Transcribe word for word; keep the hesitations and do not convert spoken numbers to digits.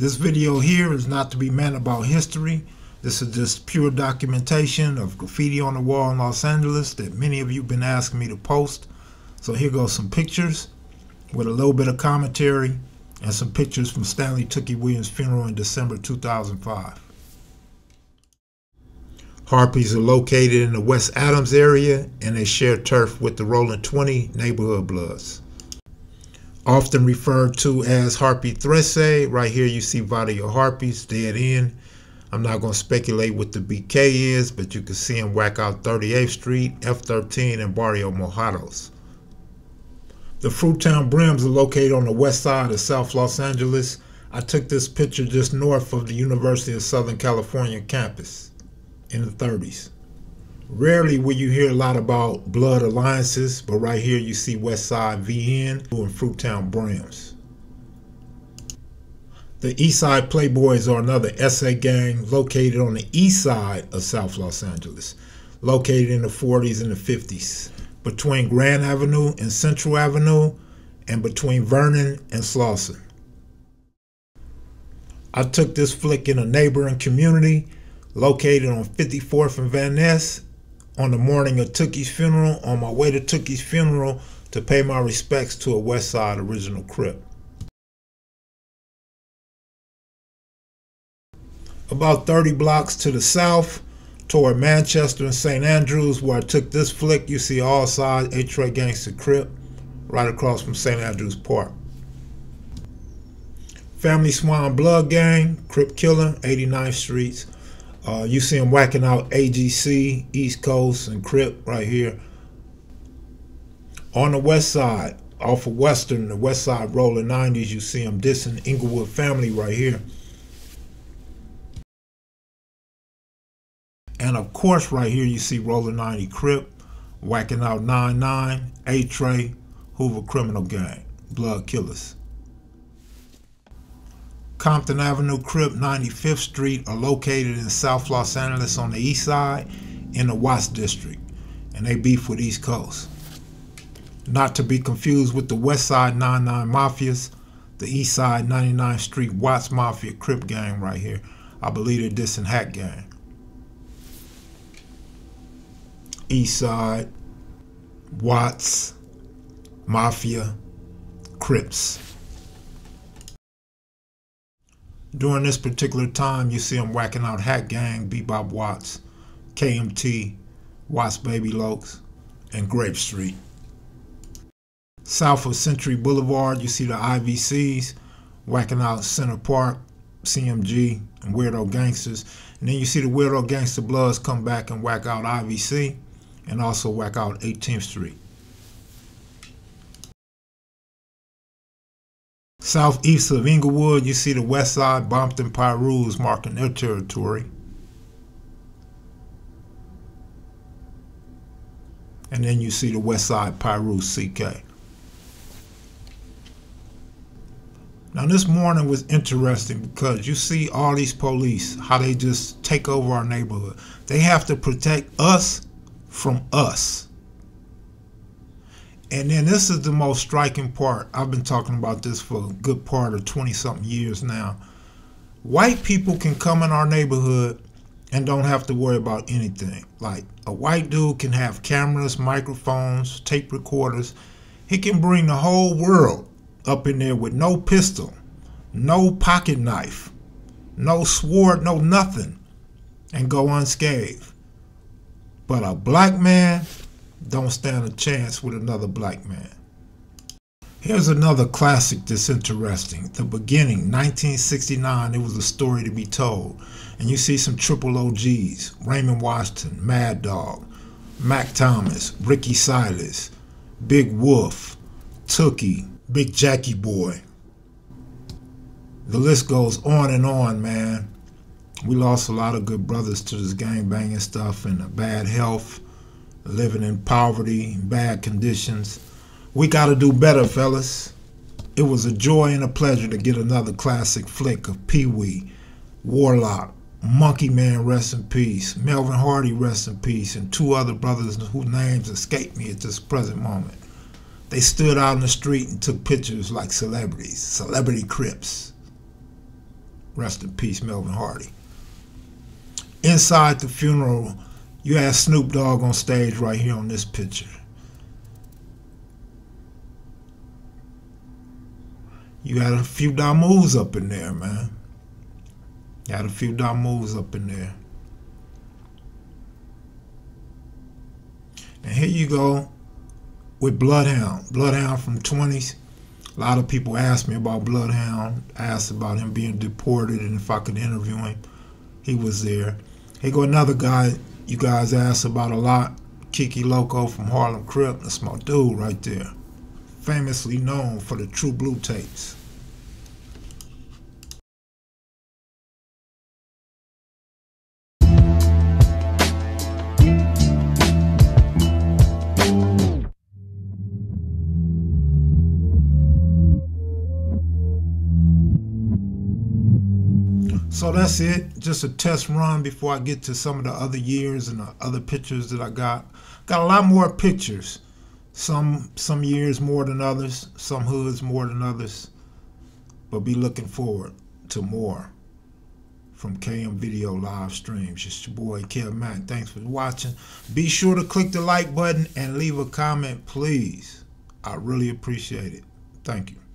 This video here is not to be meant about history. This is just pure documentation of graffiti on the wall in Los Angeles that many of you have been asking me to post. So here goes some pictures with a little bit of commentary and some pictures from Stanley Tookie Williams' funeral in December two thousand five. Harpies are located in the West Adams area and they share turf with the Rolling twenty neighborhood Bloods. Often referred to as Harpy Threesome, right here you see Barrio Harpies, dead end. I'm not going to speculate what the B K is, but you can see them whack out thirty-eighth Street, F thirteen, and Barrio Mojados. The Fruit Town Brims are located on the west side of South Los Angeles. I took this picture just north of the University of Southern California campus in the thirties. Rarely will you hear a lot about blood alliances, but right here you see West Side V N and Fruit Town Brims. The East Side Playboys are another S A gang located on the east side of South Los Angeles, located in the forties and the fifties, between Grand Avenue and Central Avenue, and between Vernon and Slauson. I took this flick in a neighboring community located on fifty-fourth and Van Ness on the morning of Tookie's funeral, on my way to Tookie's funeral to pay my respects to a West Side original Crip. About thirty blocks to the south, toward Manchester and Saint Andrews, where I took this flick, you see all sides H-Ray Gangster Crip, right across from Saint Andrews Park. Family Swine Blood Gang, Crip Killer, eighty-ninth Streets. Uh, you see them whacking out A G C, East Coast, and Crip right here. On the west side, off of Western, the west side Roller nineties, you see them dissing Inglewood Family right here. And of course, right here you see Roller ninety Crip whacking out nine nine, H-Ray, Hoover Criminal Gang, Blood Killers. Compton Avenue Crip, ninety-fifth Street are located in South Los Angeles on the east side in the Watts District, and they beef with East Coast. Not to be confused with the West Side ninety-nine Mafias, the East Side ninety-ninth Street Watts Mafia Crip Gang right here. I believe they're dissing Hat Gang. East Side, Watts, Mafia, Crips. During this particular time, you see them whacking out Hat Gang, B-Bop Watts, K M T, Watts Baby Lokes, and Grape Street. South of Century Boulevard, you see the I V Cs whacking out Center Park, C M G, and Weirdo Gangsters. And then you see the Weirdo Gangster Bloods come back and whack out I V C and also whack out eighteenth Street. Southeast of Inglewood, you see the West Side Bompton Piru's marking their territory. And then you see the West Side Piru C K. Now this morning was interesting because you see all these police, how they just take over our neighborhood. They have to protect us from us. And then this is the most striking part. I've been talking about this for a good part of twenty something years now. White people can come in our neighborhood and don't have to worry about anything. Like a white dude can have cameras, microphones, tape recorders. He can bring the whole world up in there with no pistol, no pocket knife, no sword, no nothing, and go unscathed. But a black man don't stand a chance with another black man. Here's another classic that's interesting. The beginning, nineteen sixty-nine, it was a story to be told. And you see some triple O Gs, Raymond Washington, Mad Dog, Mac Thomas, Ricky Silas, Big Wolf, Tookie, Big Jackie Boy. The list goes on and on, man. We lost a lot of good brothers to this gangbanging stuff and the bad health, living in poverty, bad conditions. We gotta do better, fellas. It was a joy and a pleasure to get another classic flick of Pee-Wee, Warlock, Monkey Man, rest in peace, Melvin Hardy, rest in peace, and two other brothers whose names escape me at this present moment. They stood out in the street and took pictures like celebrities, celebrity Crips. Rest in peace, Melvin Hardy. Inside the funeral, you have Snoop Dogg on stage right here on this picture. You had a few Da Mou's up in there, man. You had a few Da Mou's up in there. And here you go with Bloodhound. Bloodhound from twenties. A lot of people asked me about Bloodhound. I asked about him being deported and if I could interview him. He was there. Here go another guy you guys asked about a lot. Kiki Loco from Harlem Crip. That's my dude right there. Famously known for the True Blue tapes. So that's it, just a test run before I get to some of the other years and the other pictures that I got. Got a lot more pictures. Some some years more than others, some hoods more than others, but be looking forward to more from K M Video live streams. It's your boy Kev Mack. Thanks for watching. Be sure to click the like button and leave a comment, please. I really appreciate it. Thank you.